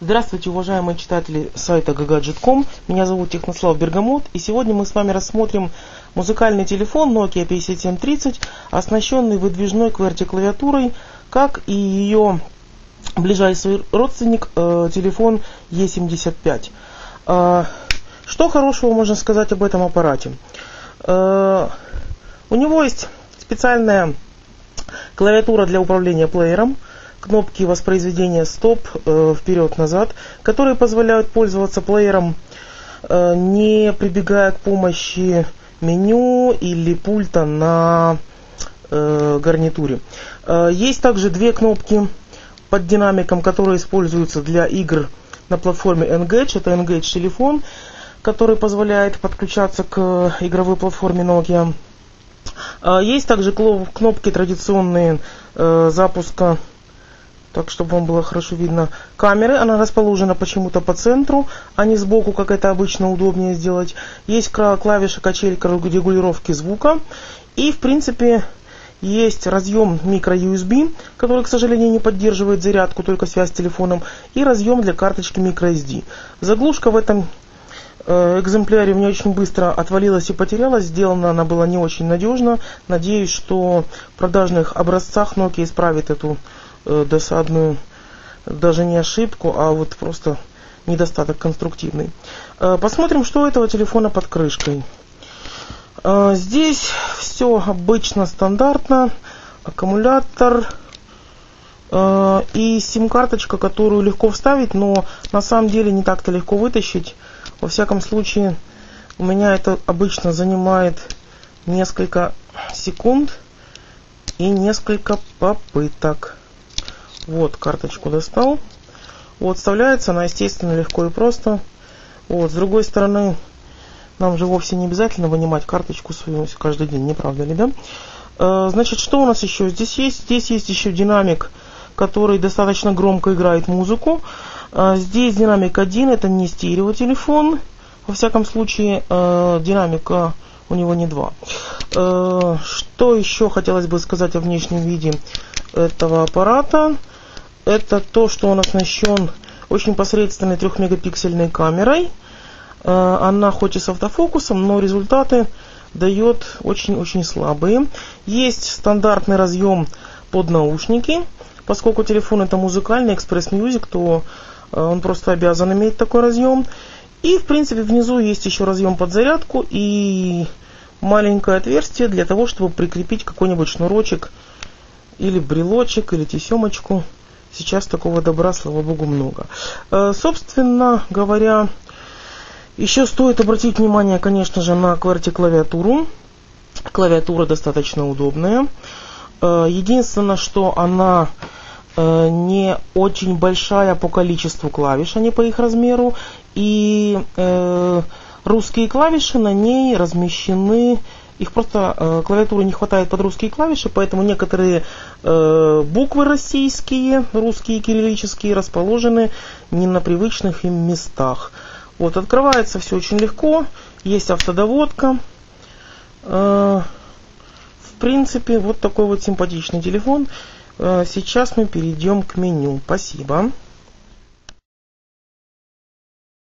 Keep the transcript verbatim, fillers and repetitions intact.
Здравствуйте, уважаемые читатели сайта Gagadget точка com. Меня зовут Технослав Бергамот, и сегодня мы с вами рассмотрим музыкальный телефон Nokia пятьдесят семь тридцать, оснащенный выдвижной QWERTY клавиатурой, как и ее ближайший родственник э, телефон Е семьдесят пять. Э, что хорошего можно сказать об этом аппарате? Э, у него есть специальная клавиатура для управления плеером, кнопки воспроизведения стоп, э, вперед-назад, которые позволяют пользоваться плеером, э, не прибегая к помощи меню или пульта на э, гарнитуре. Э, есть также две кнопки под динамиком, которые используются для игр на платформе Engage. Это Engage телефон, который позволяет подключаться к игровой платформе Nokia. Э, есть также кнопки традиционные э, запуска, так, чтобы вам было хорошо видно, камеры. Она расположена почему-то по центру, а не сбоку, как это обычно удобнее сделать. Есть клавиша качелька регулировки звука. И, в принципе, есть разъем microUSB, который, к сожалению, не поддерживает зарядку, только связь с телефоном. И разъем для карточки microSD. Заглушка в этом э, экземпляре мне очень быстро отвалилась и потерялась. Сделана она была не очень надежно. Надеюсь, что в продажных образцах Nokia исправит эту досадную, даже не ошибку, а вот просто недостаток конструктивный. Посмотрим, что у этого телефона под крышкой. Здесь все обычно стандартно. Аккумулятор и сим-карточка, которую легко вставить, но на самом деле не так-то легко вытащить. Во всяком случае, у меня это обычно занимает несколько секунд и несколько попыток. Вот, карточку достал. Вот, вставляется она, естественно, легко и просто. Вот, с другой стороны, нам же вовсе не обязательно вынимать карточку свою каждый день, не правда ли, да? Э, значит, что у нас еще здесь есть? Здесь есть еще динамик, который достаточно громко играет музыку. Э, здесь динамик один, это не стереотелефон. Во всяком случае, э, динамика у него не два. Э, что еще хотелось бы сказать о внешнем виде этого аппарата? Это то, что он оснащен очень посредственной трёхмегапиксельной камерой. Она хоть и с автофокусом, но результаты дает очень-очень слабые. Есть стандартный разъем под наушники. Поскольку телефон это музыкальный, экспресс-мьюзик, то он просто обязан иметь такой разъем. И, в принципе, внизу есть еще разъем под зарядку и маленькое отверстие для того, чтобы прикрепить какой-нибудь шнурочек или брелочек, или тесемочку. Сейчас такого добра, слава богу, много. Э, собственно говоря, еще стоит обратить внимание, конечно же, на QWERTY клавиатуру. Клавиатура достаточно удобная. Э, единственное, что она э, не очень большая по количеству клавиш, а не по их размеру. И э, русские клавиши на ней размещены. Их просто э, клавиатуры не хватает под русские клавиши, поэтому некоторые э, буквы российские, русские кириллические, расположены не на привычных им местах. Вот, открывается все очень легко, есть автодоводка. Э, в принципе, вот такой вот симпатичный телефон. Э, сейчас мы перейдем к меню. Спасибо.